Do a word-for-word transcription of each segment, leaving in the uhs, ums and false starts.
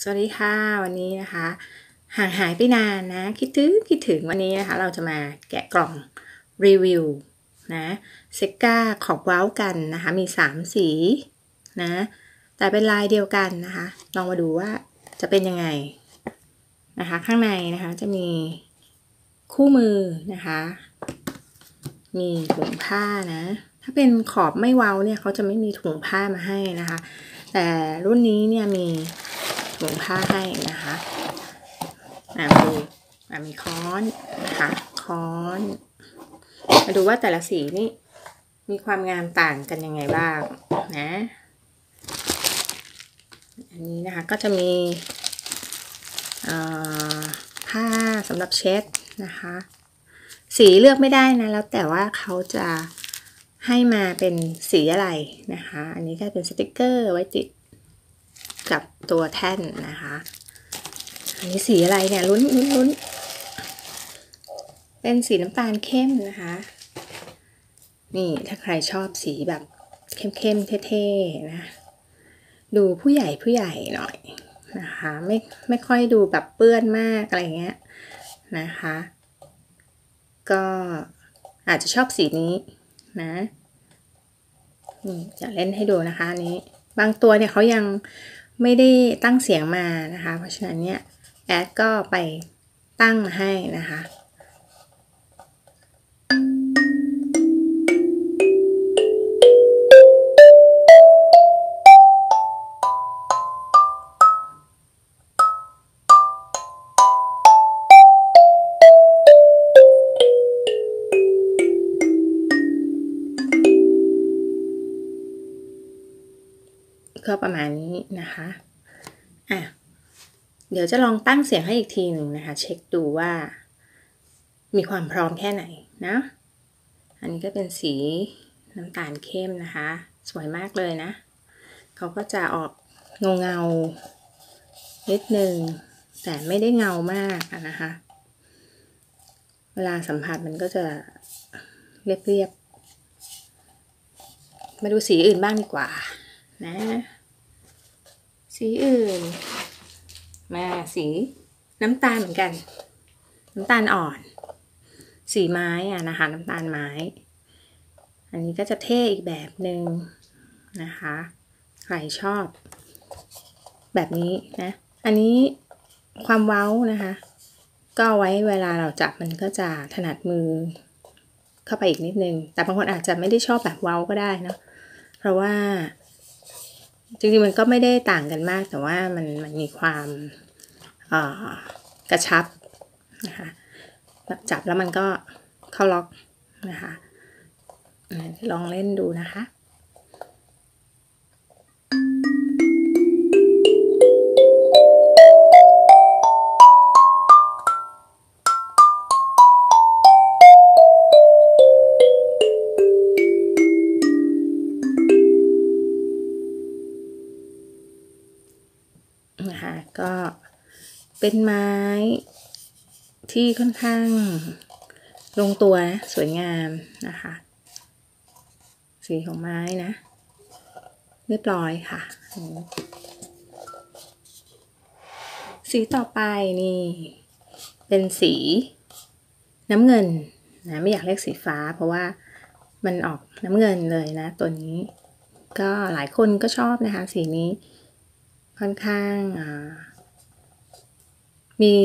สวัสดีค่ะวันนี้นะคะห่างหายไปนานนะคิดถึงคิดถึงวันนี้นะคะเราจะมาแกะกล่องรีวิวนะเซก้าขอบว้าวกันนะคะมีสามสีนะแต่เป็นลายเดียวกันนะคะลองมาดูว่าจะเป็นยังไงนะคะข้างในนะคะจะมีคู่มือนะคะมีถุงผ้านะถ้าเป็นขอบไม่ว้าวเนี่ยเขาจะไม่มีถุงผ้ามาให้นะคะแต่รุ่นนี้เนี่ยมีถุงผ้าให้นะคะอ่ามีอ่ามีค้อนนะคะค้อนมาดูว่าแต่ละสีนี่มีความงามต่างกันยังไงบ้างนะอันนี้นะคะก็จะมีอ่าผ้าสำหรับเช็ดนะคะสีเลือกไม่ได้นะแล้วแต่ว่าเขาจะให้มาเป็นสีอะไรนะคะอันนี้ก็เป็นสติกเกอร์ไว้ติดกับตัวแท่นนะคะอันนี้สีอะไรเนี่ยลุ้นลุ้นลุ้นเป็นสีน้ำตาลเข้มนะคะนี่ถ้าใครชอบสีแบบเข้มๆเท่ๆนะดูผู้ใหญ่ผู้ใหญ่หน่อยนะคะไม่ไม่ค่อยดูแบบเปื้อนมากอะไรเงี้ยนะคะก็อาจจะชอบสีนี้นะนี่จะเล่นให้ดูนะคะนี้บางตัวเนี่ยเขายังไม่ได้ตั้งเสียงมานะคะเพราะฉะนั้นเนี่ยแอดก็ไปตั้งมาให้นะคะก็ประมาณนี้นะคะอ่ะเดี๋ยวจะลองตั้งเสียงให้อีกทีหนึ่งนะคะเช็คดูว่ามีความพร้อมแค่ไหนนะอันนี้ก็เป็นสีน้ำตาลเข้มนะคะสวยมากเลยนะเขาก็จะออกเงาเงานิดนึงแต่ไม่ได้เงามากนะคะเวลาสัมผัสมันก็จะเรียบๆมาดูสีอื่นบ้างดีกว่านะสีอื่นมาสีน้ำตาลเหมือนกันน้ำตาลอ่อนสีไม้อะนะคะน้ำตาลไม้อันนี้ก็จะเท่อีกแบบหนึ่งนะคะใครชอบแบบนี้นะอันนี้ความเว้านะคะก็ไว้เวลาเราจับมันก็จะถนัดมือเข้าไปอีกนิดนึงแต่บางคนอาจจะไม่ได้ชอบแบบเว้าก็ได้เนาะเพราะว่าจริงๆมันก็ไม่ได้ต่างกันมากแต่ว่ามันมันมีความกระชับนะคะจับแล้วมันก็เข้าล็อกนะคะลองเล่นดูนะคะนะคะก็เป็นไม้ที่ค่อนข้างลงตัวนะสวยงามนะคะสีของไม้นะเรียบร้อยค่ะสีต่อไปนี่เป็นสีน้ำเงินนะไม่อยากเรียกสีฟ้าเพราะว่ามันออกน้ำเงินเลยนะตัวนี้ก็หลายคนก็ชอบนะคะสีนี้ค่อนข้างมี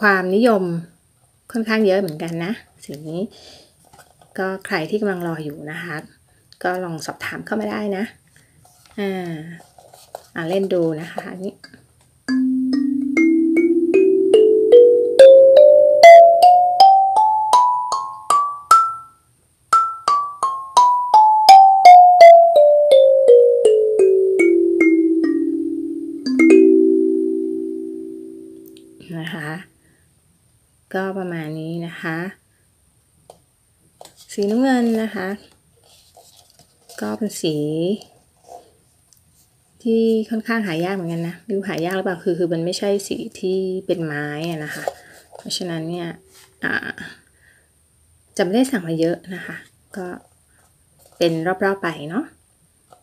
ความนิยมค่อนข้างเยอะเหมือนกันนะสีนี้ก็ใครที่กำลังรออยู่นะคะก็ลองสอบถามเข้ามาได้นะอ่าเอาเล่นดูนะคะอันนี้นะคะก็ประมาณนี้นะคะสีน้ำเงินนะคะก็เป็นสีที่ค่อนข้างหายากเหมือนกันนะไม่รู้หายากหรือเปล่าคือคือมันไม่ใช่สีที่เป็นไม้อะนะคะเพราะฉะนั้นเนี่ยจะไม่ได้สั่งมาเยอะนะคะก็เป็นรอบๆไปเนาะ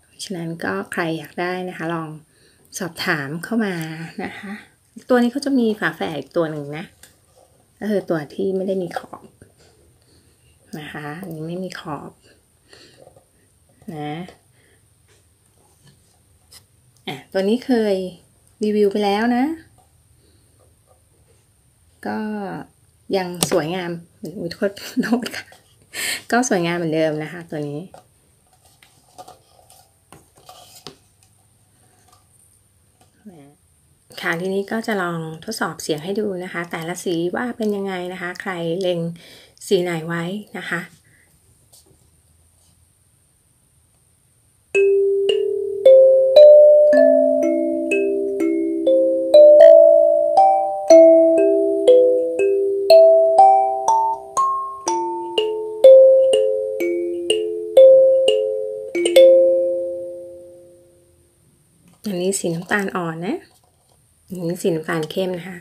เพราะฉะนั้นก็ใครอยากได้นะคะลอง สอบถามเข้ามานะคะตัวนี้เขาจะมีฝาแฝดอีกตัวหนึ่งนะก็คือตัวที่ไม่ได้มีขอบนะคะอันนี้ไม่มีขอบนะอ่ะตัวนี้เคยรีวิวไปแล้วนะก็ยังสวยงามอุ้ยโทษโทษค่ะก็สวยงามเหมือนเดิมนะคะตัวนี้ค่ะทีนี้ก็จะลองทดสอบเสียงให้ดูนะคะแต่ละสีว่าเป็นยังไงนะคะใครเล็งสีไหนไว้นะคะอันนี้สีน้ำตาลอ่อนนะอันนี้สีน้ำตาลเข้มนะคะ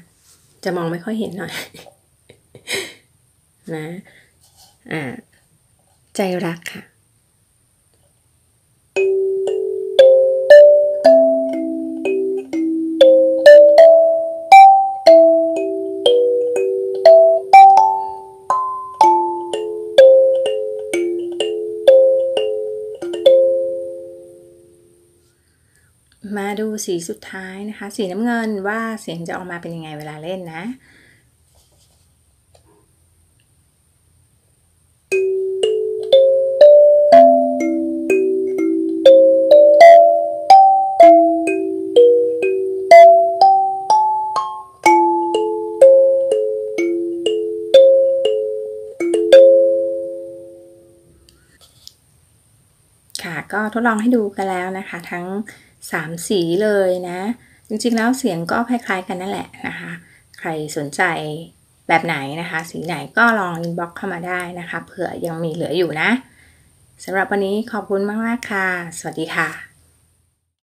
จะมองไม่ค่อยเห็นหน่อยนะอ่าใจรักค่ะมาดูสีสุดท้ายนะคะสีน้ำเงินว่าเสียงจะออกมาเป็นยังไงเวลาเล่นนะค่ะก็ทดลองให้ดูกันแล้วนะคะทั้งสามสีเลยนะจริงๆแล้วเสียงก็คล้ายๆกันนั่นแหละนะคะใครสนใจแบบไหนนะคะสีไหนก็ลองอินบ็อกซ์เข้ามาได้นะคะเผื่อยังมีเหลืออยู่นะสำหรับวันนี้ขอบคุณมากๆค่ะสวัสดีค่ะ